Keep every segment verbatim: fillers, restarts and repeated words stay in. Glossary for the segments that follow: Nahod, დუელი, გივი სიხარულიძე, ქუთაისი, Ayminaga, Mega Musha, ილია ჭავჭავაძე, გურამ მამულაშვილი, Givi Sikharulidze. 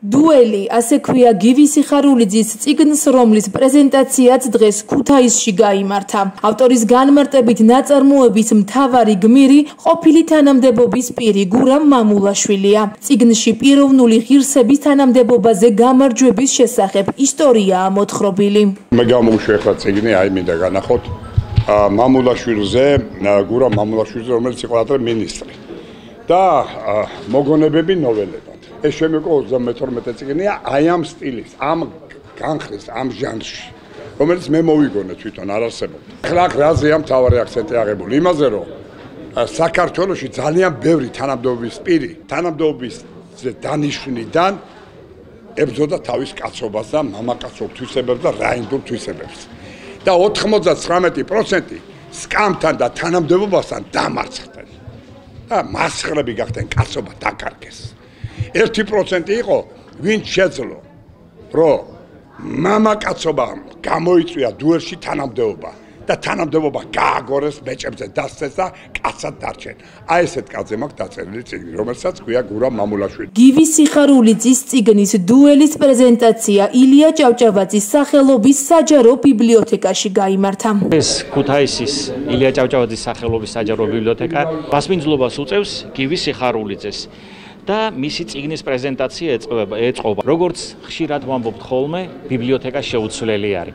Dueli asequia Givi Sikharulidzes წიგნის, რომლის პრეზენტაციაც დღეს ქუთაისში გაიმართა. Ავტორის განმარტებით ნაწარმოების მთავარი გმირი ყოფილი თანამდებობის პირი გურამ მამულაშვილია. წიგნში პიროვნული ღირსების თანამდებობაზე გამარჯვების შესახებ ისტორია ამოთხრობილი. Mega Musha ხა წიგნი Ayminaga Nahod მამულაშვილზე, გურამ მამულაშვილზე, რომელიც იყო ადრე მინისტრი და მოგონებები ნოველები. ეს შემეკო ოცდამეთორმეტე წიგნია აი ამ სტილის, ამ განხრის, ამ ჟანრში, რომელიც მე მოვიგონე თვითონ არ არსებობდა. ახლა რაზეა მთავარი აქცენტი აღებული? იმაზე, რომ საქართველოში ძალიან ბევრი თანამდებობის პირი, თანამდებობის დანიშვნიდან ებრძოდა თავის კაცობას და მამაკაცობ თვისებებს და რაინდურ თვისებებს. და ოთხმოცდათსამეტი პროცენტი სკამთან და თანამდებობასთან დამარცხდნენ. და მასხრები გახდნენ, კაცობა დაკარგეს. ერთი პროცენტი იყო, ვინც შეძლო, რომ მამაკაცობამ გამოიწვია დუელში თანამდებობა და თანამდებობა გააგორეს, მეჭებზე დასდეს და კაცად დარჩნენ. აი ესეთ კაზემაკ დაწერილი წიგნი, რომელსაც ჰქვია გურამ მამულაშვილი. გივი სიხარულიძის წიგნის დუელის პრეზენტაცია ილია ჭავჭავაძის სახელობის საჯარო ბიბლიოთეკაში გაიმართა. ეს ქუთაისის ილია ჭავჭავაძის სახელობის საჯარო ბიბლიოთეკა მასპინძლობას უწევს გივი სიხარულიძეს. და მისი წიგნის პრეზენტაცია ეწყობა. როგორც ხშირად ვამბობთ ხოლმე, ბიბლიოთეკა შეუცვლელი არის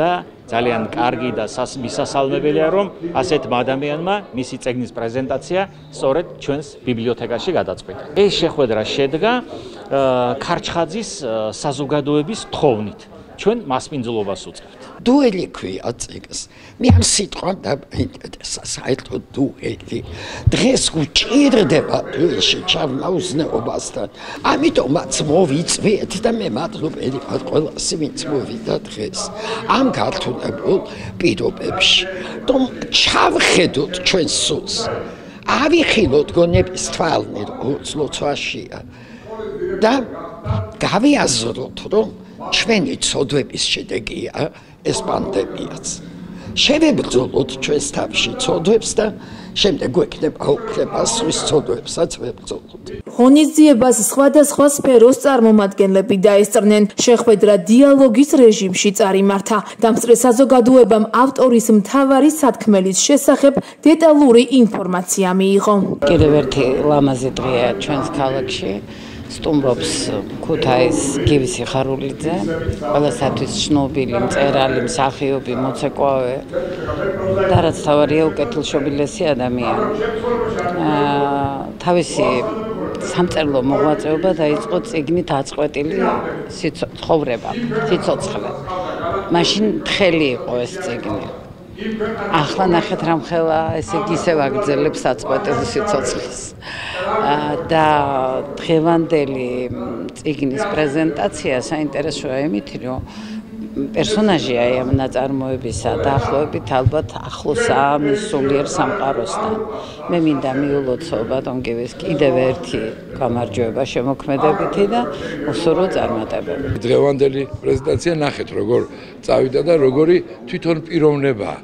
და ძალიან კარგი და მისასალმებელია, რომ ასეთ ადამიანმა მისი წიგნის პრეზენტაცია სწორედ ჩვენს ბიბლიოთეკაში გადაწყვიტა. ეს შეხვედრა შედგა ქარჩხაძის საზოგადოების თხოვნით. ჩვენ მასპინძლობას უწევთ. Dueli ქვია წიგნს. მე ამ სიტყვამ დამაინტერესა, საერთოდ დუელი. დღეს გვჭირდება დუელში ჩავლა უზნეობასთან. ამიტომაც მოვიწვიეთ და მე მადლობელი ვარ ყველას, ვინც მოვიდა დღეს ამ გართულებულ პირობებში. რომ ჩავხედოთ ჩვენს სულს. ავიხილოთ გონების თვალნი, ოცლოცვაშია. და გავიაზროთ, რომ ჩვენი ცოდვების შედეგია ეს პანდემიაც. შევებრძოლოთ ჩვენს თავში ცოდვებს და შემდეგ გვექნება უფლებას ის ცოდვებსაც ვებრძოლოთ. ღონისძიებას სხვადასხვა სფეროს წარმომადგენლები დაესწრნენ. შეხვედრა დიალოგის რეჟიმში წარიმართა. დამსწრე საზოგადოებამ ავტორის მთავარი სათქმელის შესახებ დეტალური ინფორმაცია მიიღო. კიდევ ერთი ლამაზი დღეა ჩვენს ქალაქში. სტუმრობს ქუთაის გივი სიხარულიძე, ყველასათვის ცნობილი მწერალი, მსახიობი, მოცეკვავე და რაც თავარია უკეთილშობილესი ადამიანი. თავისი სამწერლო მოღვაწეობა დაიწყო წიგნით აწყვეტილი ცხოვრება, სიცოცხლე. მაშინ თხელი იყო ეს წიგნი. ახლა ნახეთ რა მხელა ესე ისევ აგრძელებს აწყვეტილ სიცოცხლეს. და დღევანდელი წიგნის პრეზენტაცია საინტერესოა იმით, რომ პერსონაჟი აი ამ ნაწარმოებისა დაახლოებით ალბათ ახლოსაა მის სულიერ სამყაროსთან. მე მინდა მიულოცო ბატონ გივის კიდევ ერთი გამარჯვება შემოქმედებითი და უსურო წარმატებები. დღევანდელი პრეზენტაცია ნახეთ როგორ წავიდა და როგორი თვითონ პიროვნებაა.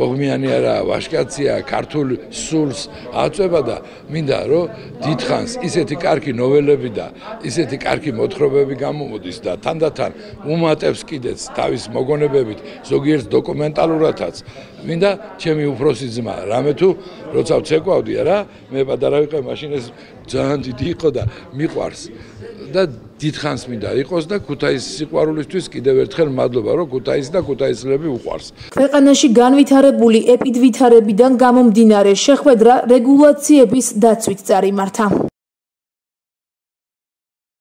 ბოღმიანი არა, ვაშკაცია, ქართულ სულს აწვება და მინდა რომ დიდხანს ისეთი კარგი ნოველები და ისეთი კარგი მოთხრობები გამომოდის და თანდათან უმატებს კიდეც თავის მოგონებებით, ზოგიერთ დოკუმენტალურადაც. მინდა ჩემი უფროსი ძმა, რამე თუ როცა ვცეკვავდი არა, მე პატარა ვიყავი, მაშინ ეს ძალიან დიდი იყო და მიყვარს. და დიდხანს მინდა იყოს და ქუთაის სიყვარულისთვის კიდევ ერთხელ მადლობა, რომ ქუთაისი და ქუთაისელები უყვარს. ქვეყანაში განვითარებული ეპიდვითარებიდან გამომდინარე შეხვედრა რეგულაციების დაცვით წარიმართა.